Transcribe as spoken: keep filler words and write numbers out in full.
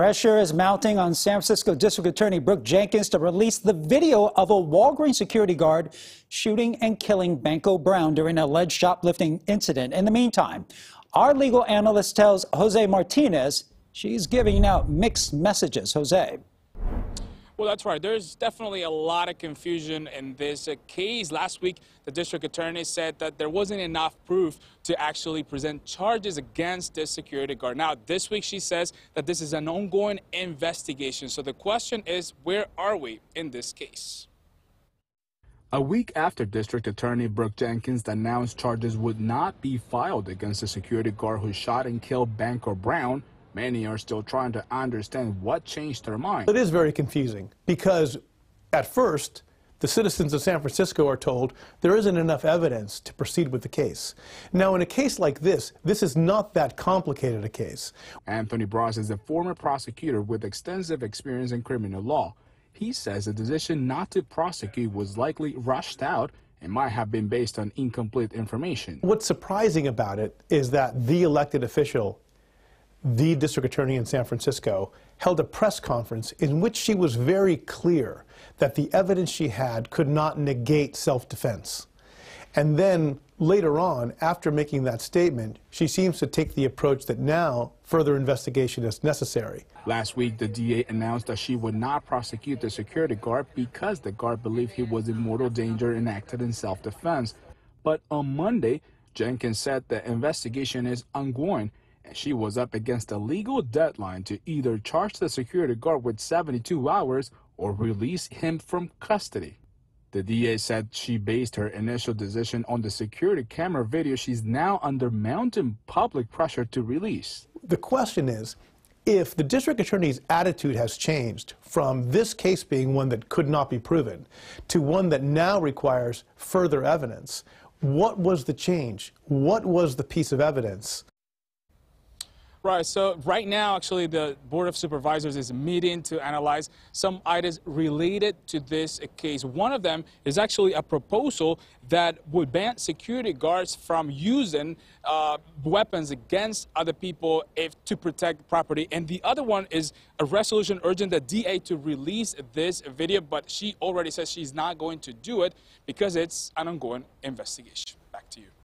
Pressure is mounting on San Francisco District Attorney Brooke Jenkins to release the video of a Walgreens security guard shooting and killing Banko Brown during an alleged shoplifting incident. In the meantime, our legal analyst tells José Martinez she's giving out mixed messages. José. Well, that's right. There's definitely a lot of confusion in this case. Last week, the district attorney said that there wasn't enough proof to actually present charges against this security guard. Now, this week, she says that this is an ongoing investigation. So the question is, where are we in this case? A week after District Attorney Brooke Jenkins announced charges would not be filed against the security guard who shot and killed Banko Brown, many are still trying to understand what changed their mind. It is very confusing because at first the citizens of San Francisco are told there isn't enough evidence to proceed with the case. Now, in a case like this, this is not that complicated a case. Anthony Bras is a former prosecutor with extensive experience in criminal law. He says the decision not to prosecute was likely rushed out and might have been based on incomplete information. What's surprising about it is that the elected official, the district attorney in San Francisco, held a press conference in which she was very clear that the evidence she had could not negate self-defense. And then later on, after making that statement, she seems to take the approach that now further investigation is necessary. Last week, the D A announced that she would not prosecute the security guard because the guard believed he was in mortal danger and acted in self-defense. But on Monday, Jenkins said the investigation is ongoing. She was up against a legal deadline to either charge the security guard with seventy-two hours or release him from custody. The D A said she based her initial decision on the security camera video she's now under mounting public pressure to release. The question is, if the district attorney's attitude has changed from this case being one that could not be proven to one that now requires further evidence, what was the change? What was the piece of evidence? Right, so right now, actually, the Board of Supervisors is meeting to analyze some items related to this case. One of them is actually a proposal that would ban security guards from using uh, weapons against other people if to protect property. And the other one is a resolution urging the D A to release this video, but she already says she's not going to do it because it's an ongoing investigation. Back to you.